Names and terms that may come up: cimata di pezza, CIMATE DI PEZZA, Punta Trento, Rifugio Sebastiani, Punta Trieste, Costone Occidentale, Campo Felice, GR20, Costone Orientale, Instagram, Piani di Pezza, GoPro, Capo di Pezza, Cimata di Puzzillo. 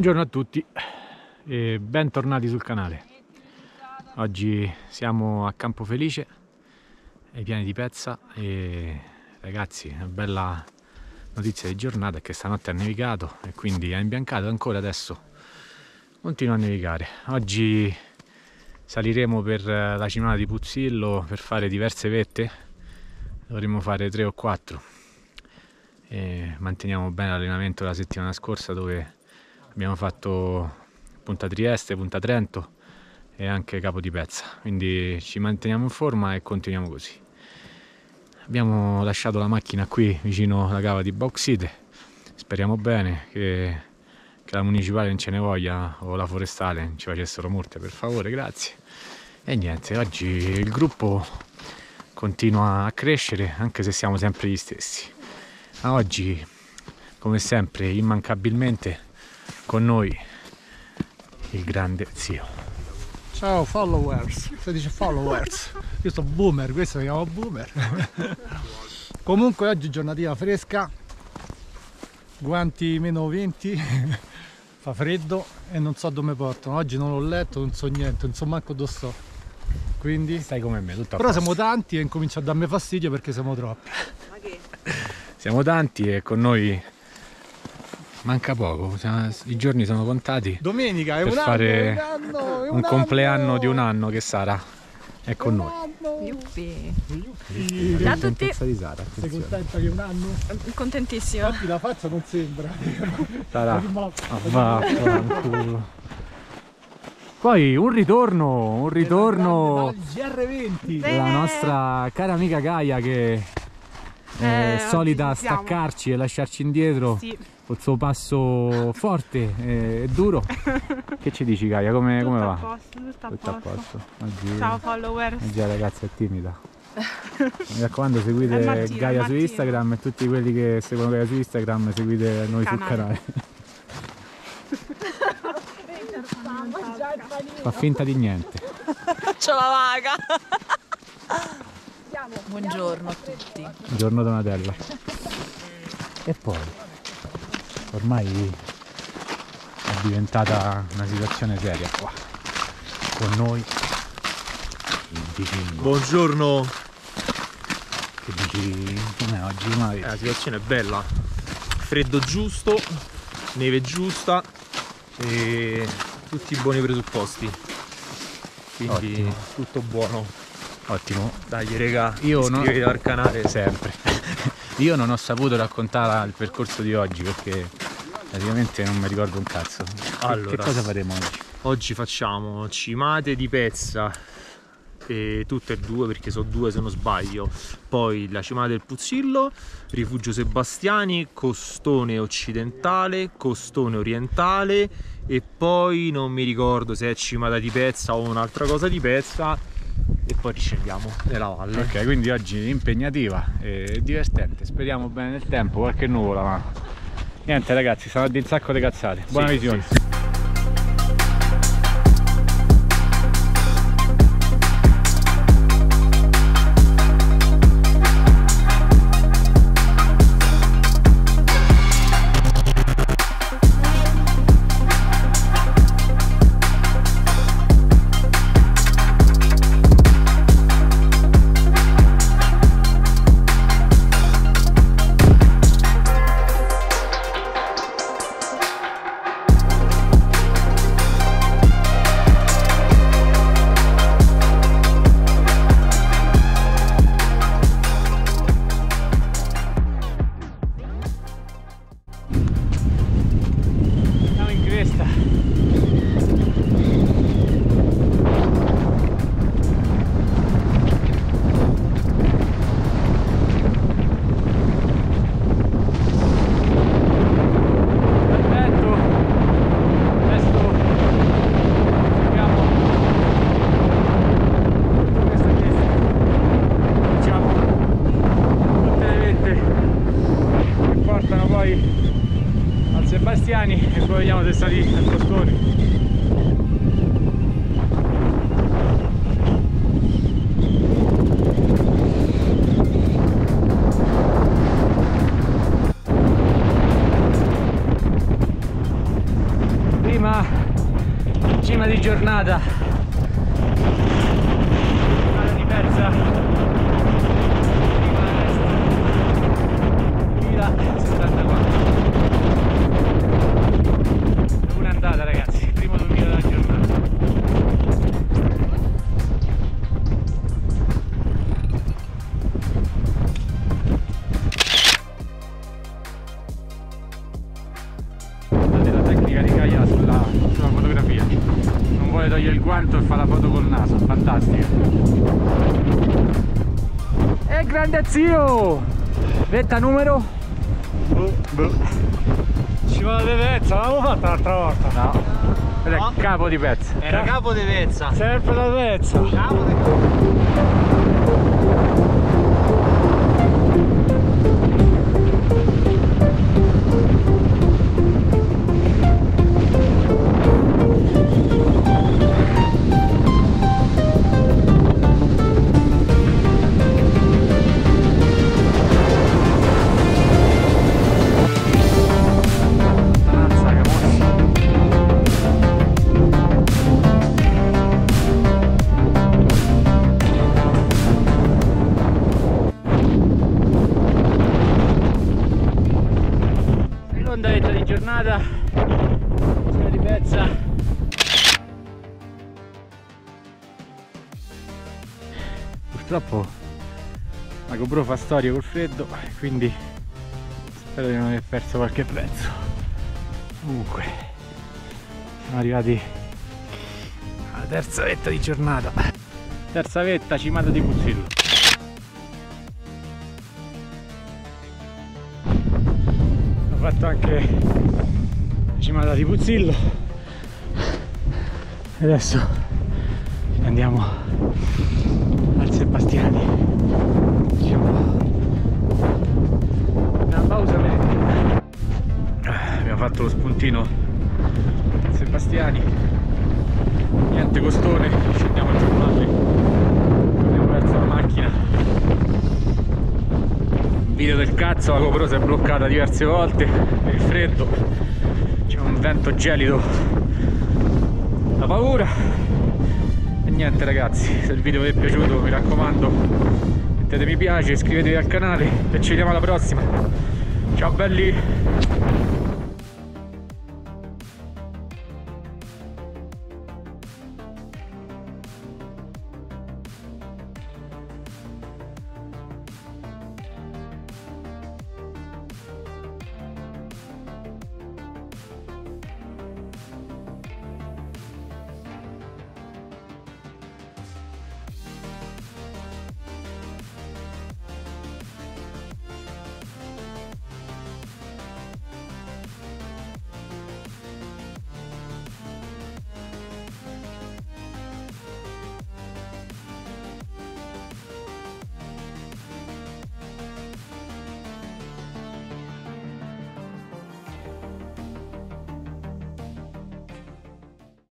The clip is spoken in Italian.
Buongiorno a tutti e bentornati sul canale. Oggi siamo a Campo Felice, ai Piani di Pezza, e ragazzi, una bella notizia di giornata è che stanotte ha nevicato e quindi ha imbiancato ancora, adesso continua a nevicare. Oggi saliremo per la Cimata di Puzzillo per fare diverse vette, dovremmo fare 3 o 4. E manteniamo bene l'allenamento della settimana scorsa, dove abbiamo fatto Punta Trieste, Punta Trento e anche Capo di Pezza, quindi ci manteniamo in forma e continuiamo così. Abbiamo lasciato la macchina qui vicino alla cava di bauxite, speriamo bene che la municipale non ce ne voglia, o la forestale non ci facessero multe, per favore, grazie. E niente, oggi il gruppo continua a crescere anche se siamo sempre gli stessi. Ma oggi, come sempre, immancabilmente con noi il grande zio. Ciao followers, si dice followers, io sono boomer, questo mi chiamo boomer. Comunque oggi giornatina fresca, guanti -20, fa freddo e non so dove mi portano, oggi non l'ho letto, non so niente, non so manco dove sto. Quindi stai come me, tutto a posto. Però siamo tanti e incomincia a darmi fastidio perché siamo troppi. Ma che? Siamo tanti e con noi manca poco, i giorni sono contati. Domenica è per fare un compleanno di un anno che Sara è con noi. Yuppie. La contentezza di Sara. Sei contenta che un anno? Contentissima. Infatti la faccia non sembra. Sara, vaffanculo. Poi un ritorno GR20 della nostra cara amica Gaia, che è solita staccarci e lasciarci indietro. Sì. Col suo passo forte e duro. Che ci dici, Gaia? Come va? Tutto a posto. Oggi, ciao followers. Già, ragazzi, è timida. Mi raccomando, seguite Gaia su Instagram, e tutti quelli che seguono Gaia su Instagram seguite noi sul canale. Fa finta di niente. C'ho la vaga. Buongiorno a tutti. Buongiorno Donatella. E poi ormai è diventata una situazione seria qua, con noi il vicino. Buongiorno! Che dici? Com'è oggi? La situazione è bella, freddo giusto, neve giusta e tutti i buoni presupposti, quindi ottimo. Tutto buono. Ottimo. Dai raga, iscrivetevi al canale sempre. Io non ho saputo raccontare il percorso di oggi perché praticamente non mi ricordo un cazzo. Allora, che cosa faremo oggi? Oggi facciamo Cimate di Pezza, e tutte e due, perché sono 2 se non sbaglio, poi la Cimata del Puzzillo, Rifugio Sebastiani, Costone Occidentale, Costone Orientale e poi non mi ricordo se è Cimata di Pezza o un'altra cosa di Pezza. E poi riceviamo nella valle. Ok, quindi oggi impegnativa e divertente. Speriamo bene nel tempo, qualche nuvola, ma niente ragazzi, stanno a dire un sacco di cazzate. Buona visione. Sì. giornata. Cimata di Pezza, prima a est, 1074. Un'andata ragazzi, il primo 2000 della giornata. Guardate la tecnica di Gaia sulla fotografia. Non vuole togliere il guanto e fa la foto col naso, fantastica. E grande zio! Vetta numero? Cimata di Pezza, l'avevamo fatta l'altra volta? No, era no. Capo di Pezza. Era Capo di Pezza. Sempre da Pezza. Capo di giornata, Cimata di Pezza. Purtroppo la GoPro fa storia col freddo, quindi spero di non aver perso qualche pezzo. Comunque siamo arrivati alla terza vetta di giornata, terza vetta, Cimata di Puzzillo. Ho fatto anche Cimata di Puzzillo e adesso andiamo al Sebastiani, diciamo una pausa merendina. Abbiamo fatto lo spuntino al Sebastiani, niente costone, scendiamo a giornale, abbiamo perso la macchina. Video del cazzo, la GoPro si è bloccata diverse volte per il freddo, c'è un vento gelido, la paura. E niente ragazzi, se il video vi è piaciuto mi raccomando mettete mi piace, iscrivetevi al canale e ci vediamo alla prossima. Ciao belli.